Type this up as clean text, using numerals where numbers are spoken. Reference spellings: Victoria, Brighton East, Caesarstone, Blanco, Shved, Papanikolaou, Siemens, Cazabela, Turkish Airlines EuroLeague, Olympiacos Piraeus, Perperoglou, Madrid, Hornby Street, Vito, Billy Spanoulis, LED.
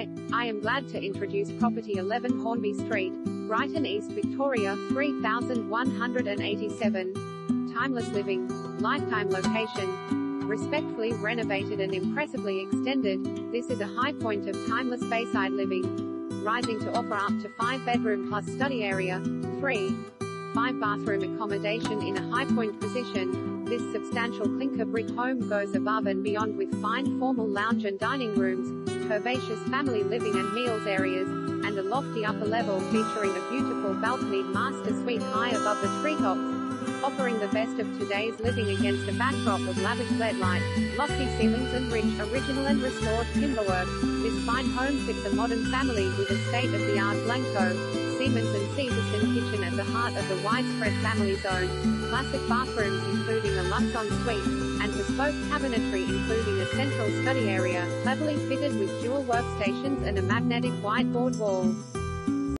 Hi, I am glad to introduce property 11 Hornby Street, Brighton East, Victoria, 3187. Timeless living, lifetime location, respectfully renovated and impressively extended. This is a high point of timeless bayside living, rising to offer up to 5-bedroom plus study area, 3.5-bathroom accommodation in a high point position. This substantial clinker brick home goes above and beyond with fine formal lounge and dining rooms, herbaceous family living and meals areas, and a lofty upper level featuring a beautiful balconied master suite high above the treetops, offering the best of today's living against a backdrop of lavish LED light, lofty ceilings and rich, original and restored timberwork. This fine home fits a modern family with a state-of-the-art Blanco, Siemens and Caesarstone kitchen at the heart of the widespread family zone, classic bathrooms including a luxe ensuite, and bespoke cabinetry including a central study area, cleverly fitted with dual workstations and a magnetic whiteboard wall.